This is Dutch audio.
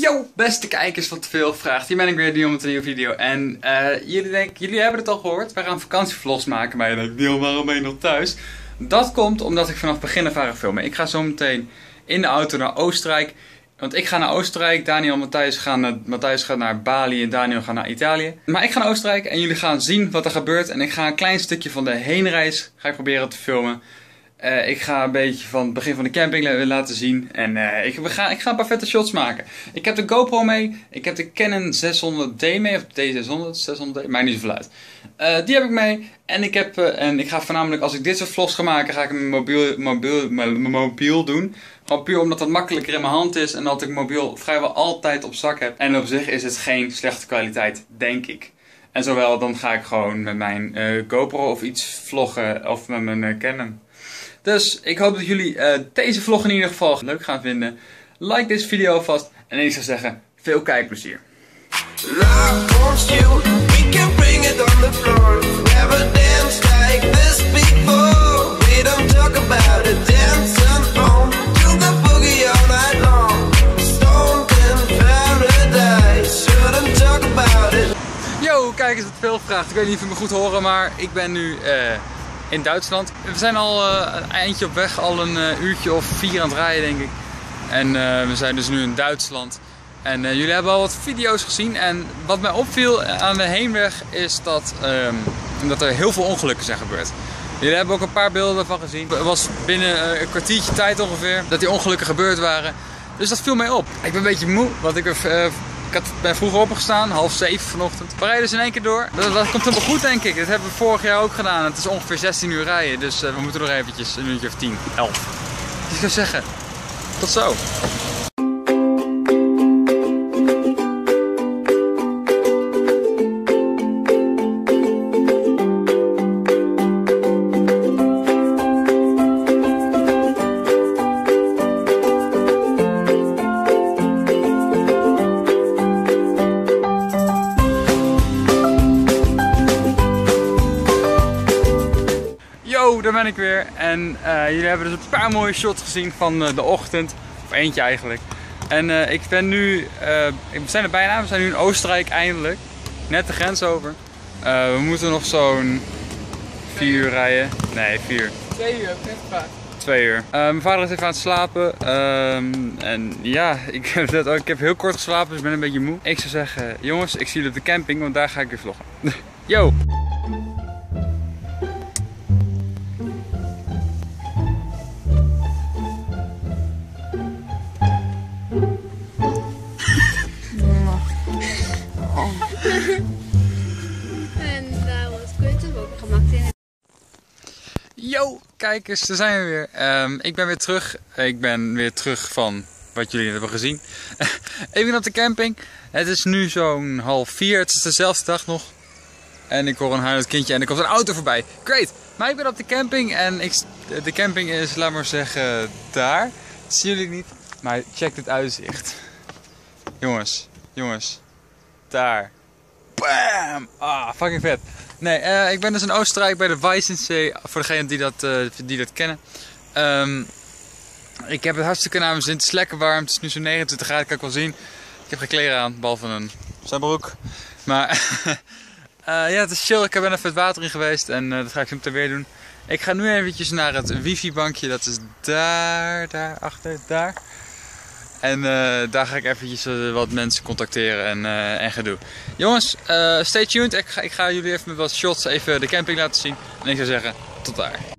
Yo, beste kijkers van TeVeelGevraagd, hier ben ik weer, Dion, met een nieuwe video. En jullie denken, jullie hebben het al gehoord, wij gaan vakantievlogs maken. Maar je denkt, Dion, waarom ben je nog thuis? Dat komt omdat ik vanaf begin af aan ga filmen. Ik ga zo meteen in de auto naar Oostenrijk. Want ik ga naar Oostenrijk, Daniel en Matthijs gaat naar Bali en Daniel gaat naar Italië. Maar ik ga naar Oostenrijk en jullie gaan zien wat er gebeurt. En ik ga een klein stukje van de heenreis ga ik proberen te filmen. Ik ga een beetje van het begin van de camping laten zien. En ik ga een paar vette shots maken. Ik heb de GoPro mee. Ik heb de Canon 600D mee. Of D600, 600D. Maakt niet zoveel uit. Die heb ik mee. En ik ga voornamelijk, als ik dit soort vlogs ga maken, ga ik mijn mobiel doen. Gewoon puur omdat dat makkelijker in mijn hand is. En dat ik mobiel vrijwel altijd op zak heb. En op zich is het geen slechte kwaliteit, denk ik. En zowel dan ga ik gewoon met mijn GoPro of iets vloggen. Of met mijn Canon. Dus ik hoop dat jullie deze vlog in ieder geval leuk gaan vinden. Like deze video alvast. En ik zou zeggen, veel kijkplezier. Yo, kijkers van TeVeelGevraagd. Ik weet niet of jullie me goed horen, maar ik ben nu... in Duitsland. We zijn al een eindje op weg, al een uurtje of 4 aan het rijden, denk ik. En we zijn dus nu in Duitsland. En jullie hebben al wat video's gezien. En wat mij opviel aan de heenweg is dat er heel veel ongelukken zijn gebeurd. Jullie hebben ook een paar beelden daarvan gezien. Het was binnen een kwartiertje tijd ongeveer dat die ongelukken gebeurd waren. Dus dat viel mij op. Ik ben een beetje moe, want ik ben vroeger opgestaan, half 7 vanochtend. We rijden dus in één keer door. Dat komt helemaal goed, denk ik. Dat hebben we vorig jaar ook gedaan. Het is ongeveer 16 uur rijden. Dus we moeten nog eventjes een uurtje of 10, 11. Dus ik zou zeggen, tot zo. Daar ben ik weer en jullie hebben dus een paar mooie shots gezien van de ochtend, of eentje eigenlijk. En we zijn er bijna, we zijn nu in Oostenrijk eindelijk, net de grens over. We moeten nog zo'n 4 uur rijden, nee 4. 2 uur, heb ik net gevraagd. 2 uur. Mijn vader is even aan het slapen en ja, ik heb heel kort geslapen, dus ik ben een beetje moe. Ik zou zeggen, jongens, ik zie jullie op de camping, want daar ga ik weer vloggen. Yo! Yo, kijkers, daar zijn we weer. Ik ben weer terug. Ik ben weer terug van wat jullie hebben gezien. Even op de camping. Het is nu zo'n 3:30. Het is dezelfde dag nog. En ik hoor een huilend kindje en er komt een auto voorbij. Great! Maar ik ben op de camping en de camping is, laat maar zeggen, daar. Dat zien jullie niet. Maar check dit uitzicht. Jongens, jongens. Daar. Bam! Ah, fucking vet. Nee, ik ben dus in Oostenrijk bij de Weissensee, voor degenen die dat kennen. Ik heb het hartstikke naar mijn zin, het is lekker warm, het is nu zo'n 29 graden, kan ik wel zien. Ik heb geen kleren aan, behalve een zwembroek. Maar ja, het is chill, ik ben even het water in geweest en dat ga ik zo meteen weer doen. Ik ga nu eventjes naar het wifi bankje, dat is daar achter, daar. En daar ga ik eventjes wat mensen contacteren en gedoe. Jongens, stay tuned. Ik ga jullie even met wat shots even de camping laten zien. En ik zou zeggen, tot daar.